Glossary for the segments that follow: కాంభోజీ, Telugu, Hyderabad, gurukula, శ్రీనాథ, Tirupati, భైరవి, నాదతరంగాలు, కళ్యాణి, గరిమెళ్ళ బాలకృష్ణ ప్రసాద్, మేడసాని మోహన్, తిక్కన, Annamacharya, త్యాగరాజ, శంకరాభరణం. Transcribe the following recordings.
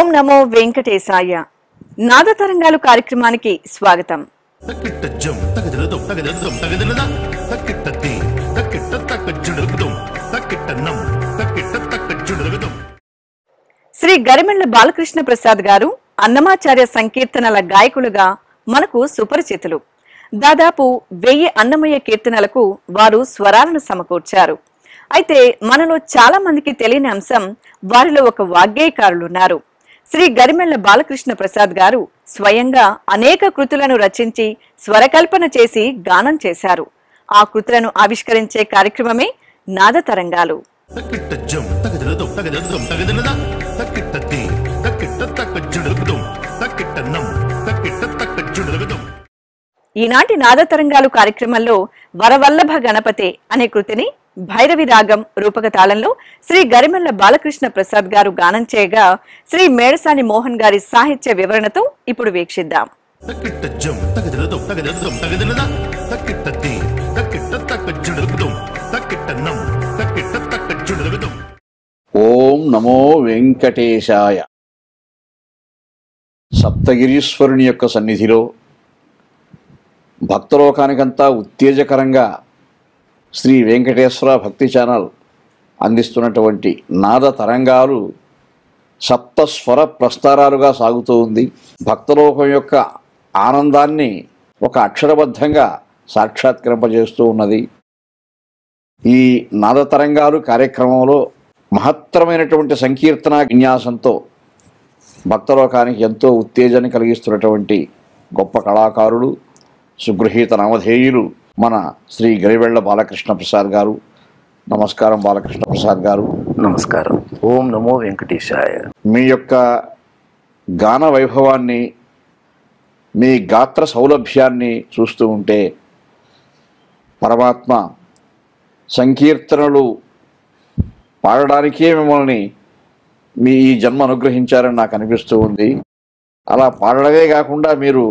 ఓం నమో వెంకటేశాయ నాదతరంగాలు కార్యక్రమానికి స్వాగతం. శ్రీ గరిమెళ్ళ బాలకృష్ణ ప్రసాద్ గారు అన్నమాచార్య సంకీర్తనల గాయకులుగా మనకు సుపరిచితులు. దాదాపు 1000 అన్నమయ్య కీర్తనలకు వారు స్వరాలను సమకూర్చారు. అయితే మనలో చాలా మందికి తెలియని అంశం, వారిలో ఒక వాగ్గేయకారులు ఉన్నారు. శ్రీ గరిమెళ్ళ బాలకృష్ణ ప్రసాద్ గారు స్వయంగా అనేక కృతులను రచించి స్వరకల్పన చేసి గానం చేశారు. ఆ కృతులను ఆవిష్కరించే కార్యక్రమమే నాదతరంగాలు. ఈనాటి నాదతరంగాలు కార్యక్రమంలో వరవల్లభ గణపతి అనే కృతిని భైరవి రాగం రూపక తాళంలో శ్రీ గరిమెళ్ళ బాలకృష్ణ ప్రసాద్ గారు గానం చేయగా శ్రీ మేడసాని మోహన్ గారి సాహిత్య వివరణతో ఇప్పుడు వీక్షిద్దాం. ఓం నమో వెంకటేశాయ. సప్తగిరీశ్వరుని యొక్క సన్నిధిలో భక్తలోకానికంతా ఉత్తేజకరంగా శ్రీ వెంకటేశ్వర భక్తి ఛానల్ అందిస్తున్నటువంటి నాద తరంగాలు సప్తస్వర ప్రస్తారాలుగా సాగుతూ ఉంది. భక్తలోకం యొక్క ఆనందాన్ని ఒక అక్షరబద్ధంగా సాక్షాత్కరింపజేస్తూ ఉన్నది. ఈ నాద తరంగాలు కార్యక్రమంలో మహత్తరమైనటువంటి సంకీర్తన విన్యాసంతో భక్తలోకానికి ఎంతో ఉత్తేజాన్ని కలిగిస్తున్నటువంటి గొప్ప కళాకారుడు, సుగృహీత నామధేయులు మన శ్రీ గరిమెళ్ళ బాలకృష్ణ ప్రసాద్ గారు. నమస్కారం బాలకృష్ణ ప్రసాద్ గారు. నమస్కారం. ఓం నమో వెంకటేశాయ. మీ యొక్క గాన వైభవాన్ని, మీ గాత్ర సౌలభ్యాన్ని చూస్తూ ఉంటే పరమాత్మ సంకీర్తనలు పాడడానికే మిమ్మల్ని మీ ఈ జన్మ అనుగ్రహించారని నాకు అనిపిస్తూ ఉంది. అలా పాడడమే కాకుండా మీరు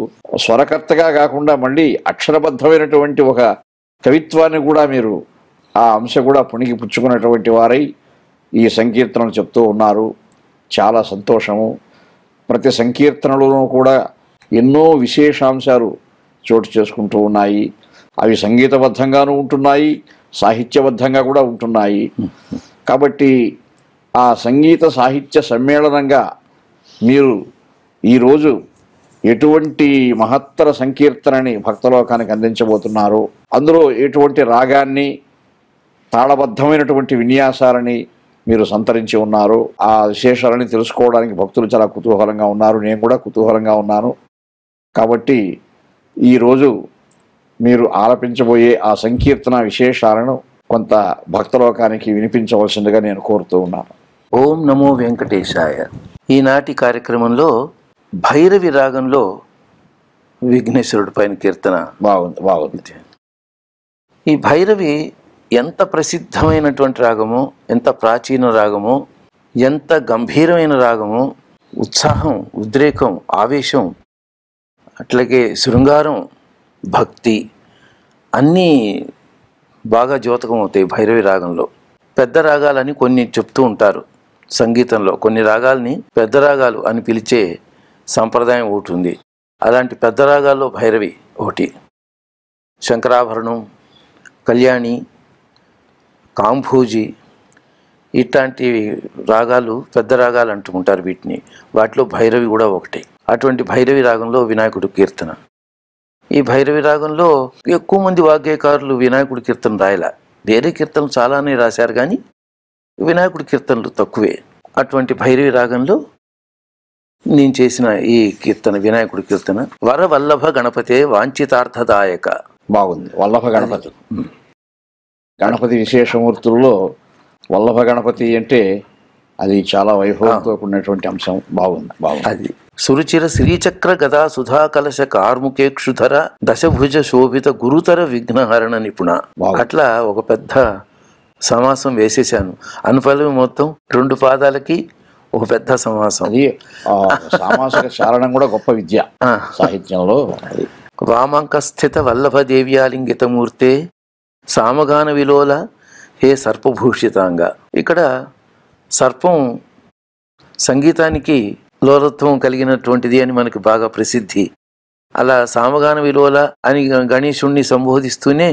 స్వరకర్తగా కాకుండా మళ్ళీ అక్షరబద్ధమైనటువంటి ఒక కవిత్వాన్ని కూడా మీరు ఆ అంశ కూడా పుణికి పుచ్చుకున్నటువంటి వారై ఈ సంకీర్తనలు చెప్తూ ఉన్నారు. చాలా సంతోషము. ప్రతి సంకీర్తనలోనూ కూడా ఎన్నో విశేషాంశాలు చోటు చేసుకుంటూ ఉన్నాయి. అవి సంగీతబద్ధంగానూ ఉంటున్నాయి, సాహిత్యబద్ధంగా కూడా ఉంటున్నాయి. కాబట్టి ఆ సంగీత సాహిత్య సమ్మేళనంగా మీరు ఈరోజు ఎటువంటి మహత్తర సంకీర్తనని భక్తలోకానికి అందించబోతున్నారు, అందులో ఎటువంటి రాగాన్ని, తాళబద్ధమైనటువంటి విన్యాసాలని మీరు సంతరించి ఉన్నారు, ఆ విశేషాలని తెలుసుకోవడానికి భక్తులు చాలా కుతూహలంగా ఉన్నారు. నేను కూడా కుతూహలంగా ఉన్నాను. కాబట్టి ఈరోజు మీరు ఆలపించబోయే ఆ సంకీర్తన విశేషాలను కొంత భక్తలోకానికి వినిపించవలసిందిగా నేను కోరుతూ ఉన్నాను. ఓం నమో వెంకటేశాయ. ఈనాటి కార్యక్రమంలో భైరవి రాగంలో విఘ్నేశ్వరుడి పైన కీర్తన బాగుంది. బాగుంది. ఈ భైరవి ఎంత ప్రసిద్ధమైనటువంటి రాగము, ఎంత ప్రాచీన రాగము, ఎంత గంభీరమైన రాగము. ఉత్సాహం, ఉద్రేకం, ఆవేశం, అట్లాగే శృంగారం, భక్తి అన్నీ బాగా ద్యోతకం అవుతాయి భైరవి రాగంలో. పెద్ద రాగాలని కొన్ని చెప్తూ ఉంటారు సంగీతంలో. కొన్ని రాగాల్ని పెద్ద రాగాలు అని పిలిచే సంప్రదాయం ఒకటి ఉంది. అలాంటి పెద్ద రాగాల్లో భైరవి ఒకటి. శంకరాభరణం, కళ్యాణి, కాంభోజీ ఇట్లాంటి రాగాలు పెద్ద రాగాలు అంటుకుంటారు వీటిని. వాటిలో భైరవి కూడా ఒకటి. అటువంటి భైరవి రాగంలో వినాయకుడి కీర్తన. ఈ భైరవి రాగంలో ఎక్కువ మంది వాగ్గేయకారులు వినాయకుడి కీర్తన రాయలా. వేరే కీర్తనలు చాలానే రాశారు, కానీ వినాయకుడి కీర్తనలు తక్కువే. అటువంటి భైరవి రాగంలో నేను చేసిన ఈ కీర్తన, వినాయకుడి కీర్తన, వరవల్లభ గణపతే వాంఛితార్థదాయక. బాగుంది. వల్లభ గణపతి, గణపతి విశేషమూర్తుల్లో వల్లభ గణపతి అంటే అది చాలా వైభవంతో కూడినటువంటి అంశం. బాగుంది. బాగుంది. అది సురుచిర శ్రీచక్ర గదా సుధా కలశ కార్ముకేక్షుధర దశభుజ శోభిత గురుతర విఘ్నహరణ నిపుణ. అట్లా ఒక పెద్ద సమాసం వేసేసాను. అనుఫలం మొత్తం 2 పాదాలకి ఒక పెద్ద సమాసం. అది సామాసిక చారణం కూడా గొప్ప విద్య సాహిత్యంలో. వామంకస్థిత వల్లభదేవ్యాలింగితమూర్తే సామగాన విలోల హే సర్పభూషితాంగ. ఇక్కడ సర్పం సంగీతానికి లోలత్వం కలిగినటువంటిది అని మనకి బాగా ప్రసిద్ధి. అలా సామగాన విలోల అని గణేశుణ్ణి సంబోధిస్తూనే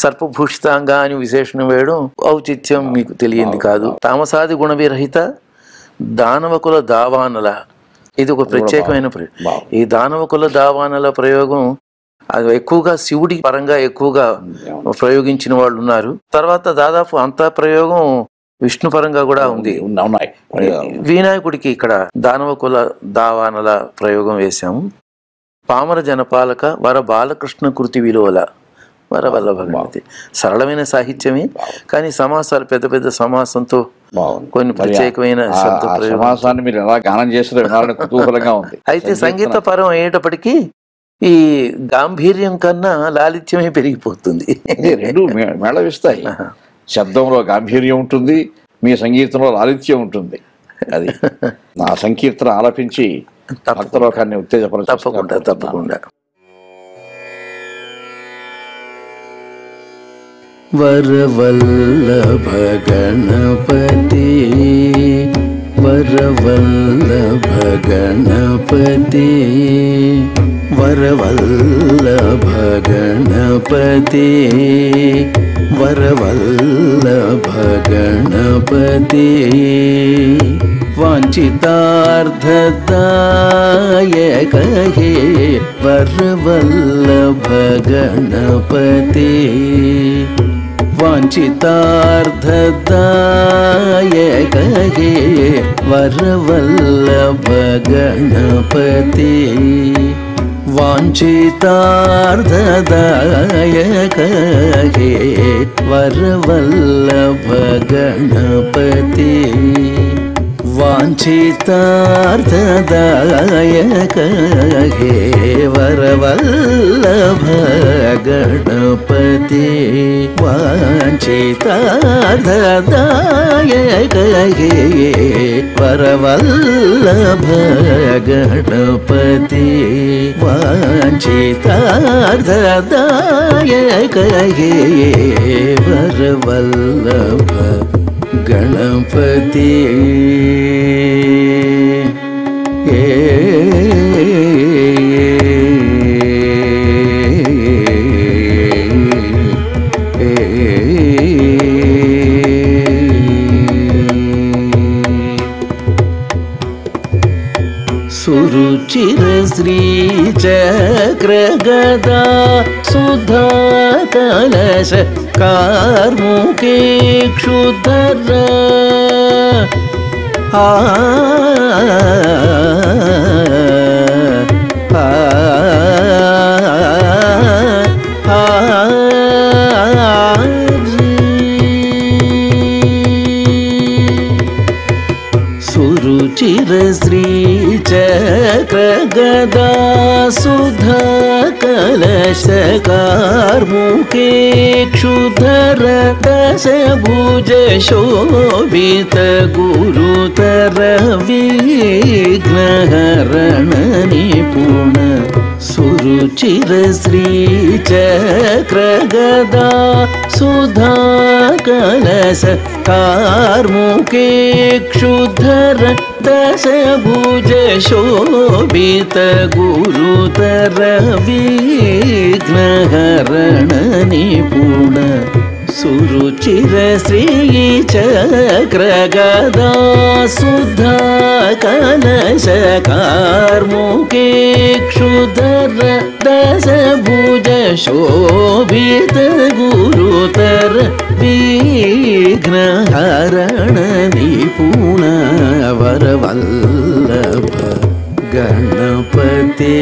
సర్పభూషితాంగ అని విశేషణం వేయడం ఔచిత్యం మీకు తెలియంది కాదు. తామసాది గుణ విరహిత దానవకుల దావానల, ఇది ఒక ప్రత్యేకమైన ప్రయోగం. ఈ దానవకుల దావానల ప్రయోగం అది ఎక్కువగా శివుడి పరంగా ఎక్కువగా ప్రయోగించిన వాళ్ళు ఉన్నారు. తర్వాత దాదాపు అంతా ప్రయోగం విష్ణు పరంగా కూడా ఉంది. వినాయకుడికి ఇక్కడ దానవకుల దావానల ప్రయోగం వేశాము. పామర జనపాలక వర బాలకృష్ణ కృతి విలోల వరవల్లభగణపతి, సరళమైన సాహిత్యమే కానీ సమాసాలు పెద్ద పెద్ద సమాసంతో కొన్ని ప్రత్యేకమైన శబ్ద ప్రయోగాన్ని మీరు ఎలా గానం చేస్తారో వినాలని కుతూహలంగా ఉంది. అయితే సంగీత పరం అయ్యేటప్పటికీ ఈ గాంభీర్యం కన్నా లాలిత్యమే పెరిగిపోతుంది. రెండు మేళవిస్తాయి, శబ్దంలో గాంభీర్యం ఉంటుంది, మీ సంగీతంలో లాలిత్యం ఉంటుంది. అది నా సంకీర్తన ఆలపించి భక్తలోకాన్ని ఉత్తేజపరచు. తప్పకుండా తప్పకుండా. వరవల్లభ గణపతి వరవల్లభ గణపతి వరవల్లభ గణపతి వరవల్లభ గణపతి వాంఛితార్థదాయక హే వరవల్లభ గణపతి वांछितार्थदायक हे वरवल्लभ गणपति वांछितार्थदायक हे वरवल्लभ गणपति वांछितार्थदायक हे वरवल्लभ गणपति वांछितार्थदायक हे वरवल्लभ गणपति वांछितार्थदायक हे वरवल्लभ गणपति सुरुचिर श्री चक्रगदा सुधा कलश कार्मुके क्षुधर आ सुरुचिर श्री चक्रगदा सुधा कलशकारमुखे क्षुधर दशभुज शोभित गुरुतर विघ्नहरण निपुण सुरुचिर श्री चक्रगदा सुधा कलश कार्मुके क्षुधर दशभुज शोभित गुरुतर विघ्नहरण निपुण सुरुचिर श्री चक्रगदा सुधा कलश कार्मुके क्षुधर दशभुज शोभित गुरुतर विघ्नहरण निपुण वरवल्लभ गणपते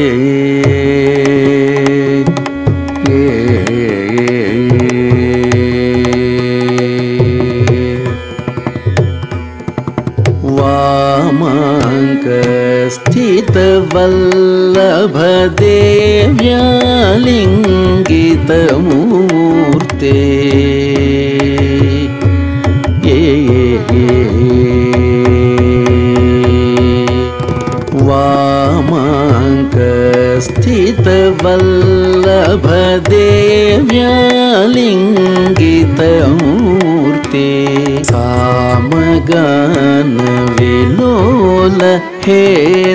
वामांकस्थित वल्लभ देव्यालिंगित मूर्ते वामांकस्थित वल्लभ देव्यालिंगित मूर्ते सामगान विलोल थे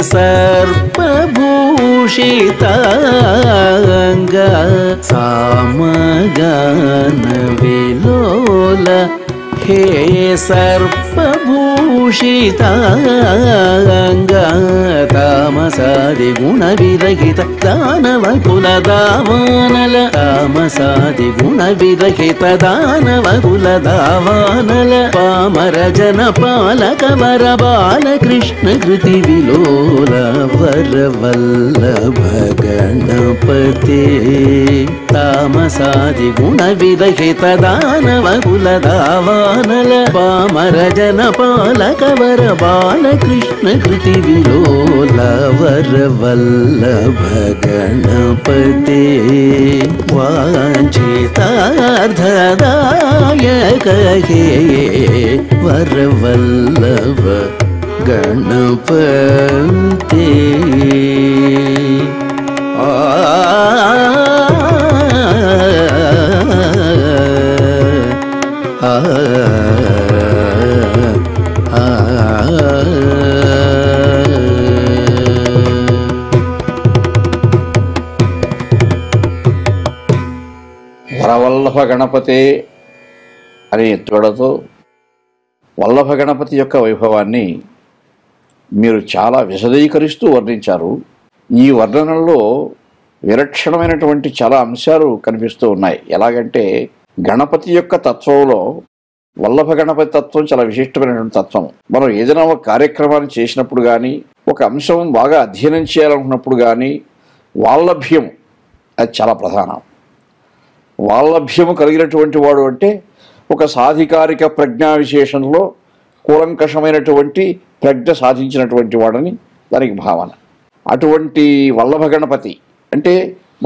सर्पभूषितांग सामगान विलोल हे सर्पभूषितांग तामसादि गुण विरहित दानव कुल दावानल तामसादि गुण विरहित दानव कुल दावानल पामर जन पालक वर बालकृष्ण कृति विलोल वर वल्लभ गणपते तामसादि गुण विरहित दानव कुल दावानल पामर जन पालक वर बालकृष्ण कृति विलोल वर वल्लभ गणपते वांछितार्थदायक हे वर वल्लभ गणपते వల్లభ గణపతే అనే ఎత్తుగడతో వల్లభ గణపతి యొక్క వైభవాన్ని మీరు చాలా విశదీకరిస్తూ వర్ణించారు. ఈ వర్ణనలో విలక్షణమైనటువంటి చాలా అంశాలు కనిపిస్తూ ఉన్నాయి. ఎలాగంటే గణపతి యొక్క తత్వంలో వల్లభ గణపతి తత్వం చాలా విశిష్టమైనటువంటి తత్వం. మనం ఏదైనా ఒక కార్యక్రమాన్ని చేసినప్పుడు కానీ ఒక అంశం బాగా అధ్యయనం చేయాలనుకున్నప్పుడు కానీ వాల్లభ్యం అది చాలా ప్రధానం. వాల్లభ్యము కలిగినటువంటి వాడు అంటే ఒక సాధికారిక ప్రజ్ఞా విశేషంలో కూలంకషమైనటువంటి ప్రజ్ఞ సాధించినటువంటి వాడని దానికి భావన. అటువంటి వల్లభ గణపతి అంటే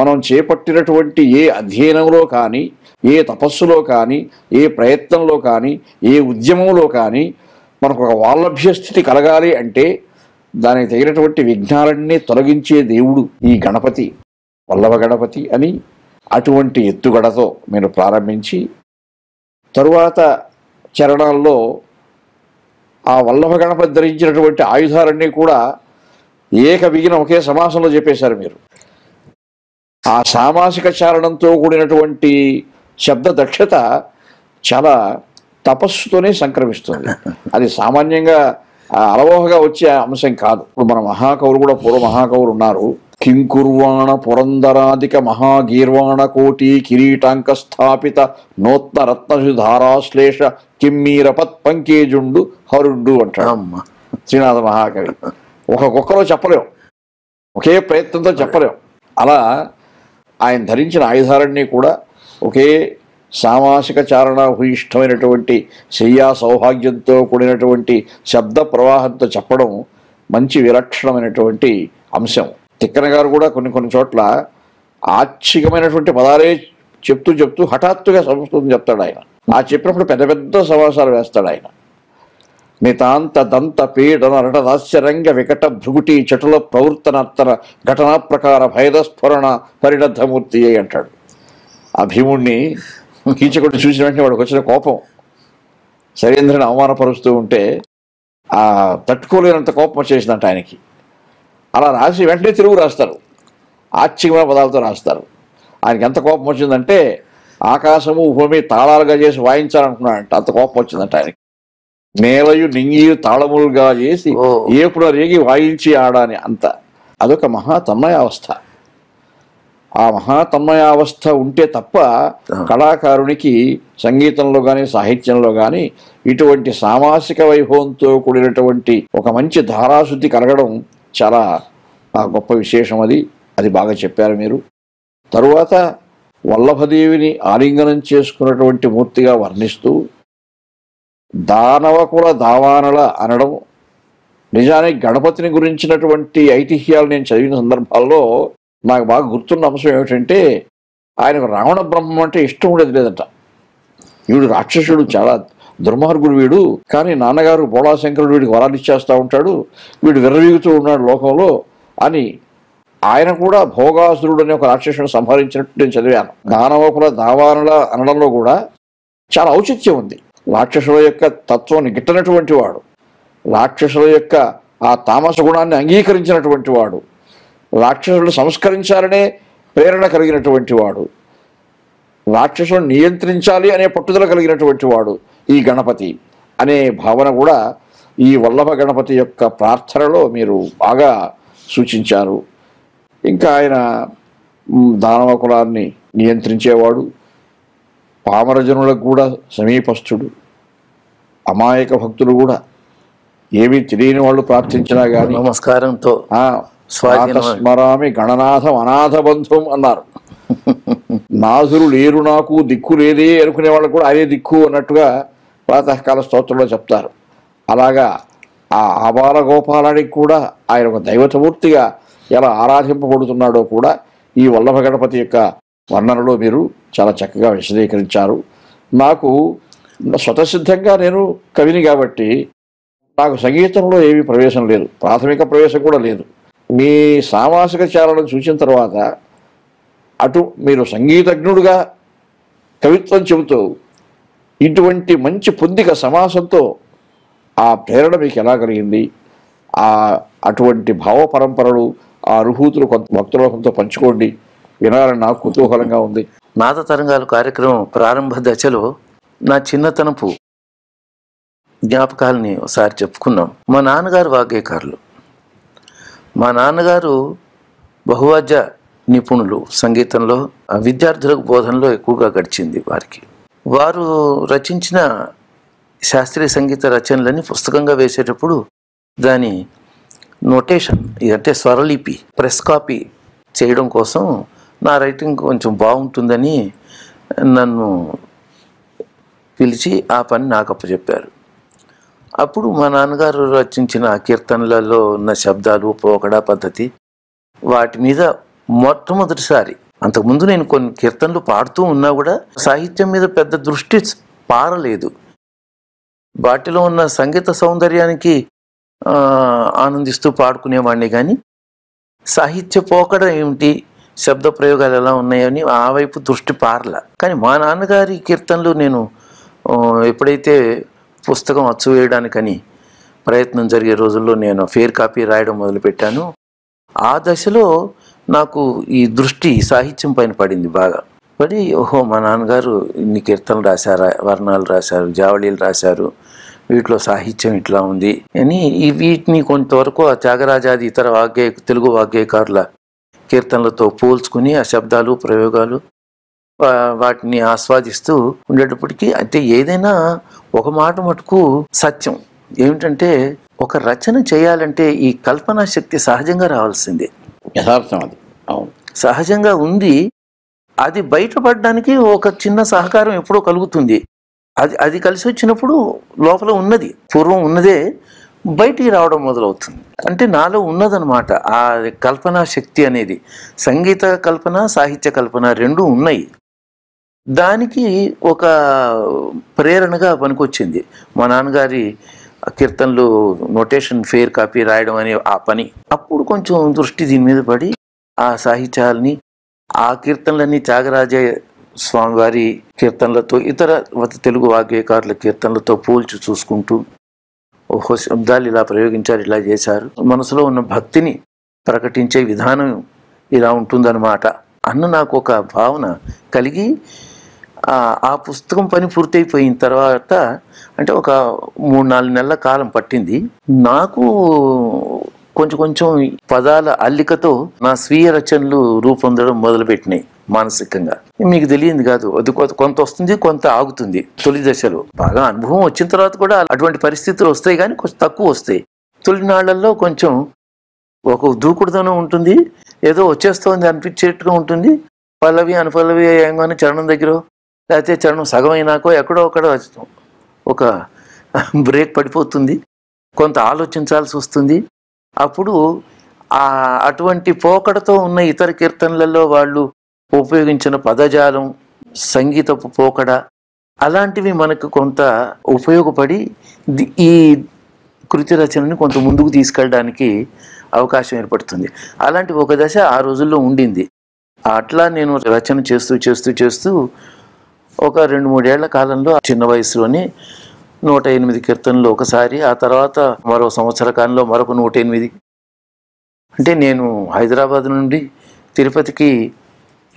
మనం చేపట్టినటువంటి ఏ అధ్యయనంలో కానీ ఏ తపస్సులో కానీ ఏ ప్రయత్నంలో కానీ ఏ ఉద్యమంలో కానీ మనకు ఒక వాల్లభ్య స్థితి కలగాలి అంటే దానికి తగినటువంటి విఘ్నాలన్నీ తొలగించే దేవుడు ఈ గణపతి వల్లభ గణపతి అని అటువంటి ఎత్తుగడతో మీరు ప్రారంభించి తరువాత చరణాల్లో ఆ వల్లభ గణపతి ధరించినటువంటి ఆయుధాలన్నీ కూడా ఏక బిగిన ఒకే సమాసంలో చెప్పేశారు మీరు. ఆ సామాసిక చారణంతో కూడినటువంటి శబ్ద దక్షత చాలా తపస్సుతోనే సంక్రమిస్తుంది. అది సామాన్యంగా అలవోహగా వచ్చే అంశం కాదు. ఇప్పుడు మన మహాకవులు కూడా పూర్వ మహాకవులు ఉన్నారు. కింకుర్వాణ పురందరాధిక మహాగీర్వాణ కోటి కిరీటాంక స్థాపిత నోత్న రత్నసుధారాశ్లేష కిమ్మీరపత్ పంకేజుండు హరుండు అంటాడమ్మ శ్రీనాథ మహాకవి. ఒక్కొక్కరో చెప్పలేం, ఒకే ప్రయత్నంతో చెప్పలేం. అలా ఆయన ధరించిన ఆయుధాలన్నీ కూడా ఒకే సామాసిక చారణ భూయిష్టమైనటువంటి శయ్యా సౌభాగ్యంతో కూడినటువంటి శబ్ద ప్రవాహంతో చెప్పడం మంచి విలక్షణమైనటువంటి అంశం. తిక్కన గారు కూడా కొన్ని చోట్ల ఆచ్చికమైనటువంటి పదాలే చెప్తూ చెప్తూ హఠాత్తుగా సంస్కృతం చెప్తాడు. ఆయన ఆ చెప్పినప్పుడు పెద్ద పెద్ద సమాసాలు వేస్తాడు. ఆయన నితాంత దంత పీడన నట హాస్యరంగ వికట భృగుటి చటుల ప్రవర్తనర్తన ఘటనా ప్రకార భైరస్ఫురణ పరిణద్ధమూర్తి అంటాడు. ఆ భీముడిని కీచకుడిని చూసిన వెంటనే వాడికి వచ్చిన కోపం, శైలేంద్రుని అవమానపరుస్తూ ఉంటే ఆ తట్టుకోలేనంత కోపం వచ్చేసిందంట ఆయనకి. అలా రాసి వెంటనే తిరుగు రాస్తారు, ఆశ్చర్యమైన పదాలతో రాస్తారు. ఆయనకి ఎంత కోపం వచ్చిందంటే ఆకాశము భూమి తాళాలుగా చేసి వాయించాలనుకున్నాడంట. అంత కోపం వచ్చిందంట ఆయనకి. నేలయు నింగియు తాళములుగా చేసి ఏపున రేగి వాయించి ఆడాని అంత. అదొక మహా తన్మయావస్థ. ఆ మహా తన్మయావస్థ ఉంటే తప్ప కళాకారునికి సంగీతంలో కానీ సాహిత్యంలో కానీ ఇటువంటి సామాసిక వైభవంతో కూడినటువంటి ఒక మంచి ధారాశుద్ధి కలగడం చాలా గొప్ప విశేషం. అది బాగా చెప్పారు మీరు. తరువాత వల్లభదేవిని ఆలింగనం చేసుకున్నటువంటి మూర్తిగా వర్ణిస్తూ దానవకుల దావానల అనడం, నిజానికి గణపతిని గురించినటువంటి ఐతిహ్యాలు నేను చదివిన సందర్భాల్లో నాకు బాగా గుర్తున్న అంశం ఏమిటంటే ఆయనకు రావణ బ్రహ్మం అంటే ఇష్టం ఉండేది లేదంట. వీడు రాక్షసుడు, చాలా దుర్మార్గుడు వీడు, కానీ నాన్నగారు బోళాశంకరుడు వీడికి వరాలు ఇచ్చేస్తూ ఉంటాడు, వీడు విర్రవీగుతూ ఉన్నాడు లోకంలో అని. ఆయన కూడా భోగాసురుడు అనే ఒక రాక్షసుని సంహరించినట్టు నేను చదివాను. దానవకుల దావానుల అనడంలో కూడా చాలా ఔచిత్యం ఉంది. రాక్షసుల యొక్క తత్వాన్ని గిట్టనటువంటి వాడు, రాక్షసుల యొక్క ఆ తామస గుణాన్ని అంగీకరించినటువంటి వాడు, రాక్షసులను సంస్కరించాలనే ప్రేరణ కలిగినటువంటి వాడు, రాక్షసులను నియంత్రించాలి అనే పట్టుదల కలిగినటువంటి వాడు ఈ గణపతి అనే భావన కూడా ఈ వల్లభ గణపతి యొక్క ప్రార్థనలో మీరు బాగా సూచించారు. ఇంకా ఆయన దానవ కులాన్ని నియంత్రించేవాడు, పామరజనులకు కూడా సమీపస్థుడు, అమాయక భక్తులు కూడా ఏమీ తెలియని వాళ్ళు ప్రార్థించినా కానీ నమస్కారంతో స్మరామి గణనాథం అనాథ బంధం అన్నారు. నాథులు లేరు నాకు దిక్కు లేదే అనుకునే వాళ్ళకు కూడా అదే దిక్కు అన్నట్టుగా ప్రాతకాల స్తోత్రంలో చెప్తారు. అలాగా ఆ ఆబాల గోపాలానికి కూడా ఆయన ఒక దైవతమూర్తిగా ఎలా ఆరాధింపబడుతున్నాడో కూడా ఈ వల్లభ గణపతి యొక్క వర్ణనలో మీరు చాలా చక్కగా విశదీకరించారు. నాకు స్వతసిద్ధంగా నేను కవిని కాబట్టి నాకు సంగీతంలో ఏమీ ప్రవేశం లేదు, ప్రాథమిక ప్రవేశం కూడా లేదు. మీ సామాసిక చారణను చూసిన తర్వాత అటు మీరు సంగీతజ్ఞుడుగా కవిత్వం చెబుతూ ఇటువంటి మంచి పొందిక సమాసంతో ఆ ప్రేరణ మీకు ఎలా కలిగింది? అటువంటి భావ పరంపరలు ఆ అనుభూతులు కొంత భక్తులతో పంచుకోండి, వినాలని నాకు కుతూహలంగా ఉంది. నాదతరంగాలు కార్యక్రమం ప్రారంభ దశలో నా చిన్నతనపు జ్ఞాపకాలని ఒకసారి చెప్పుకున్నాం. మా నాన్నగారు వాగ్గేయకారులు, మా నాన్నగారు బహువాద్య నిపుణులు, సంగీతంలో విద్యార్థులకు బోధనలో ఎక్కువగా గడిచింది వారికి. వారు రచించిన శాస్త్రీయ సంగీత రచనలని పుస్తకంగా వేసేటప్పుడు దాని నోటేషన్ అంటే స్వరలిపి ప్రెస్ కాపీ చేయడం కోసం నా రైటింగ్ కొంచెం బాగుంటుందని నన్ను పిలిచి ఆ పని నాకు అప్పచెప్పారు. అప్పుడు మా నాన్నగారు రచించిన కీర్తనలలో ఉన్న శబ్దాలు, పోకడా పద్ధతి, వాటి మీద మొట్టమొదటిసారి, అంతకుముందు నేను కొన్ని కీర్తనలు పాడుతూ ఉన్నా కూడా సాహిత్యం మీద పెద్ద దృష్టి పారలేదు, వాటిలో ఉన్న సంగీత సౌందర్యానికి ఆనందిస్తూ పాడుకునేవాడిని. కానీ సాహిత్య పోకడ ఏమిటి, శబ్ద ప్రయోగాలు ఎలా ఉన్నాయని ఆ వైపు దృష్టి పారల. కానీ మా నాన్నగారి కీర్తనలు నేను ఎప్పుడైతే పుస్తకం అచ్చు వేయడానికని ప్రయత్నం జరిగే రోజుల్లో నేను ఫేర్ కాపీ రాయడం మొదలుపెట్టాను. ఆ దశలో నాకు ఈ దృష్టి సాహిత్యం పైన పడింది బాగా పడి, ఓహో మా నాన్నగారు ఇన్ని కీర్తనలు రాశారు, వర్ణాలు రాశారు, జావళీలు రాశారు, వీటిలో సాహిత్యం ఇట్లా ఉంది అని వీటిని కొంతవరకు ఆ త్యాగరాజాది ఇతర తెలుగు వాగ్గేయకారుల కీర్తనలతో పోల్చుకుని ఆ శబ్దాలు, ప్రయోగాలు వాటిని ఆస్వాదిస్తూ ఉండేటప్పటికీ అయితే ఏదైనా ఒక మాట మటుకు సత్యం ఏమిటంటే, ఒక రచన చేయాలంటే ఈ కల్పనా శక్తి సహజంగా రావాల్సిందే. యథార్థం అది సహజంగా ఉంది, అది బయటపడడానికి ఒక చిన్న సహకారం ఎప్పుడో కలుగుతుంది. అది కలిసి వచ్చినప్పుడు లోపల ఉన్నది, పూర్వం ఉన్నదే బయటికి రావడం మొదలవుతుంది. అంటే నాలో ఉన్నదనమాట ఆ కల్పనా శక్తి అనేది. సంగీత కల్పన, సాహిత్య కల్పన రెండూ ఉన్నాయి, దానికి ఒక ప్రేరణగా పనికొచ్చింది మా నాన్నగారి కీర్తనలు నోటేషన్ ఫేర్ కాపీ రాయడం అనే ఆ పని. అప్పుడు కొంచెం దృష్టి దీని మీద పడి ఆ సాహిత్యాలని, ఆ కీర్తనలన్నీ త్యాగరాజ స్వామివారి కీర్తనలతో, ఇతర తెలుగు వాగ్గేయకారుల కీర్తనలతో పోల్చి చూసుకుంటూ ఓహో శబ్దాలు ఇలా ప్రయోగించారు, ఇలా చేశారు, మనసులో ఉన్న భక్తిని ప్రకటించే విధానం ఇలా ఉంటుందన్నమాట అన్న నాకు ఒక భావన కలిగి ఆ పుస్తకం పని పూర్తయిపోయిన తర్వాత అంటే ఒక 3-4 నెలల కాలం పట్టింది నాకు. కొంచెం కొంచెం పదాల అల్లికతో నా స్వీయ రచనలు రూపొందడం మొదలుపెట్టినాయి మానసికంగా. మీకు తెలియంది కాదు, అది కొంత వస్తుంది, కొంత ఆగుతుంది. తొలి దశలో బాగా అనుభవం వచ్చిన తర్వాత కూడా అటువంటి పరిస్థితులు వస్తాయి, కానీ కొంచెం తక్కువ వస్తాయి. తొలినాళ్లలో కొంచెం ఒక దూకుడుదనం ఉంటుంది, ఏదో వచ్చేస్తుంది అనిపించేట్టుగా ఉంటుంది. పల్లవి అనుపల్లవి అయ్యంగానే చరణం దగ్గర, లేకపోతే చరణం సగమైనాకో ఎక్కడో ఒకడో ఒక బ్రేక్ పడిపోతుంది, కొంత ఆలోచించాల్సి వస్తుంది. అప్పుడు అటువంటి పోకడతో ఉన్న ఇతర కీర్తనలలో వాళ్ళు ఉపయోగించిన పదజాలం, సంగీతపు పోకడ అలాంటివి మనకు కొంత ఉపయోగపడి ఈ కృతి రచనని కొంత ముందుకు తీసుకెళ్ళడానికి అవకాశం ఏర్పడుతుంది. అలాంటి ఒక దశ ఆ రోజుల్లో ఉండింది. అట్లా నేను రచన చేస్తూ చేస్తూ ఒక 2-3 ఏళ్ల కాలంలో చిన్న వయసులోనే 108 కీర్తనలు ఒకసారి, ఆ తర్వాత మరో సంవత్సర కాలంలో మరొక 108. అంటే నేను హైదరాబాద్ నుండి తిరుపతికి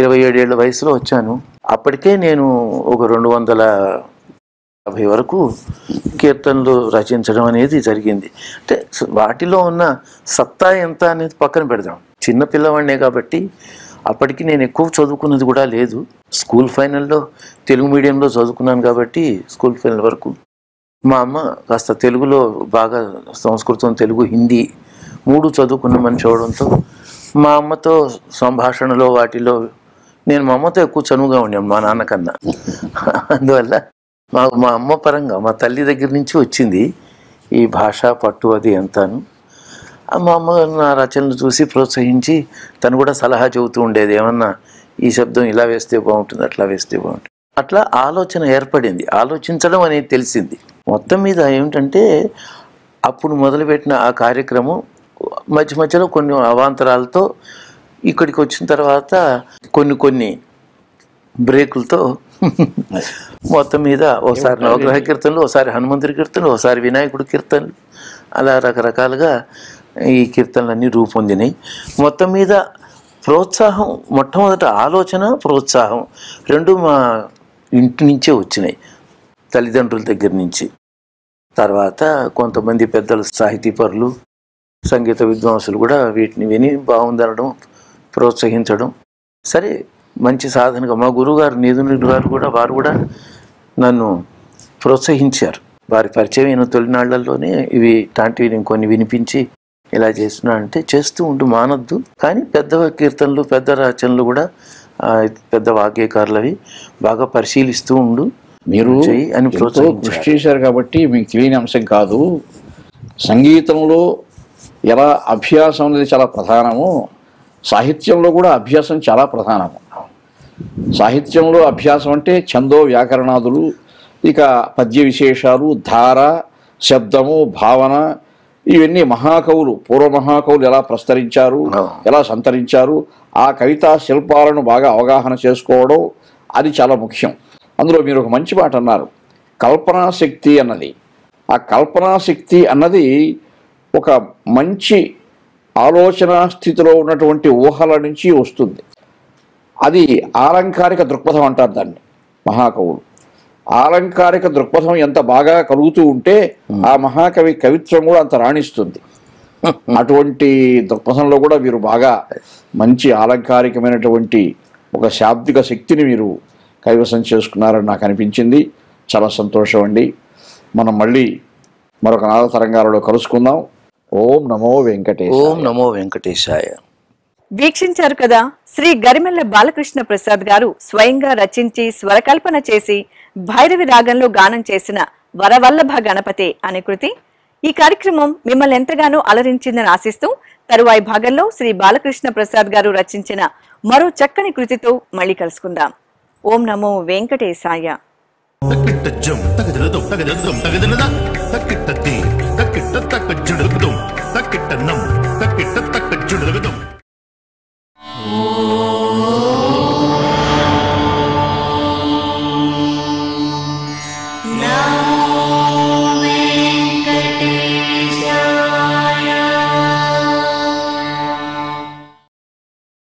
27 ఏళ్ల వయసులో వచ్చాను. అప్పటికే నేను ఒక 250 వరకు కీర్తనలు రచించడం అనేది జరిగింది. అంటే వాటిలో ఉన్న సత్తా ఎంత అనేది పక్కన పెడదాం. చిన్న పిల్లవాడినే కాబట్టి అప్పటికి నేను ఎక్కువ చదువుకున్నది కూడా లేదు. స్కూల్ ఫైనల్లో తెలుగు మీడియంలో చదువుకున్నాను కాబట్టి స్కూల్ ఫైనల్ వరకు. మా అమ్మ కాస్త తెలుగులో బాగా, సంస్కృతం, తెలుగు, హిందీ 3 చదువుకున్న మనిషి అవడంతో మా అమ్మతో సంభాషణలో వాటిలో నేను మా అమ్మతో ఎక్కువ చనువుగా ఉండేవాడిని మా నాన్నకన్నా. అందువల్ల మాకు మా అమ్మ పరంగా మా తల్లి దగ్గర నుంచి వచ్చింది ఈ భాష పట్టు అది అంతాను. మా అమ్మ నా రచనలు చూసి ప్రోత్సహించి తను కూడా సలహా చెబుతూ ఉండేది, ఏమన్నా ఈ శబ్దం ఇలా వేస్తే బాగుంటుంది, అట్లా వేస్తే బాగుంటుంది. అట్లా ఆలోచన ఏర్పడింది, ఆలోచించడం అనేది తెలిసింది. మొత్తం మీద ఏమిటంటే అప్పుడు మొదలుపెట్టిన ఆ కార్యక్రమం మధ్య మధ్యలో కొన్ని అవాంతరాలతో ఇక్కడికి వచ్చిన తర్వాత కొన్ని బ్రేకులతో మొత్తం మీద ఓసారి నవగ్రహ కీర్తనలు, ఓసారి హనుమంతుడి కీర్తనలు, ఓసారి వినాయకుడి కీర్తనలు, అలా రకరకాలుగా ఈ కీర్తనలన్నీ రూపొందినాయి. మొత్తం మీద ప్రోత్సాహం, మొట్టమొదట ఆలోచన, ప్రోత్సాహం 2 మా ఇంటి నుంచే వచ్చినాయి, తల్లిదండ్రుల దగ్గర నుంచి. తర్వాత కొంతమంది పెద్దలు, సాహితీపరులు, సంగీత విద్వాంసులు కూడా వీటిని విని బాగుందనడం, ప్రోత్సహించడం. సరే, మంచి సాధనగా మా గురువుగారు నీదునుడి గారు కూడా, వారు కూడా నన్ను ప్రోత్సహించారు. వారి పరిచయం అయిన తొలినాళ్లలోనే ఇవి టాంటివి నేను కొన్ని వినిపించి ఇలా చేస్తున్నా అంటే, చేస్తూ ఉంటూ మానద్దు, కానీ పెద్ద కీర్తనలు, పెద్ద రచనలు కూడా, పెద్ద వాగ్గేయకారులు అవి బాగా పరిశీలిస్తూ ఉండు, మీరు చేయి అని కృషి చేశారు. కాబట్టి మీకు తెలియని అంశం కాదు, సంగీతంలో ఎలా అభ్యాసం అనేది చాలా ప్రధానము, సాహిత్యంలో కూడా అభ్యాసం చాలా ప్రధానము. సాహిత్యంలో అభ్యాసం అంటే ఛందో, వ్యాకరణాదులు, ఇక పద్య విశేషాలు, ధార, శబ్దము, భావన, ఇవన్నీ మహాకవులు, పూర్వ మహాకవులు ఎలా ప్రస్తరించారు, ఎలా సంతరించారు, ఆ కవితా శిల్పాలను బాగా అవగాహన చేసుకోవడం అది చాలా ముఖ్యం. అందులో మీరు ఒక మంచి మాట అన్నారు, కల్పనాశక్తి అన్నది. ఆ కల్పనాశక్తి అన్నది ఒక మంచి ఆలోచనా స్థితిలో ఉన్నటువంటి ఊహల నుంచి వస్తుంది. అది ఆలంకారిక దృక్పథం అంటారు దాన్ని మహాకవులు. ఆలంకారిక దృక్పథం ఎంత బాగా కలుగుతూ ఉంటే ఆ మహాకవి కవిత్వం కూడా అంత రాణిస్తుంది. అటువంటి దృక్పథంలో కూడా మీరు బాగా మంచి ఆలంకారికమైనటువంటి ఒక శాబ్దిక శక్తిని మీరు కైవసం చేసుకున్నారని నాకు అనిపించింది. చాలా సంతోషం అండి. మనం మళ్ళీ మరొక నాదతరంగాలలో కలుసుకుందాం. ఓం నమో వెంకటేశాయ. ఓం నమో వెంకటేశాయ. వీక్షించారు కదా, శ్రీ గరిమెల్ల బాలకృష్ణ ప్రసాద్ గారు స్వయంగా రచించి, స్వరకల్పన చేసి, భైరవి రాగంలో గానం చేసిన వరవల్లభ గణపతి అనే కృతి. ఈ కార్యక్రమం మిమ్మల్ని ఎంతగానో అలరించిందని ఆశిస్తూ తరువాయి భాగంలో శ్రీ బాలకృష్ణ ప్రసాద్ గారు రచించిన మరో చక్కని కృతితో మళ్ళీ కలుసుకుందాం. ఓం నమో వెంకటేశాయ.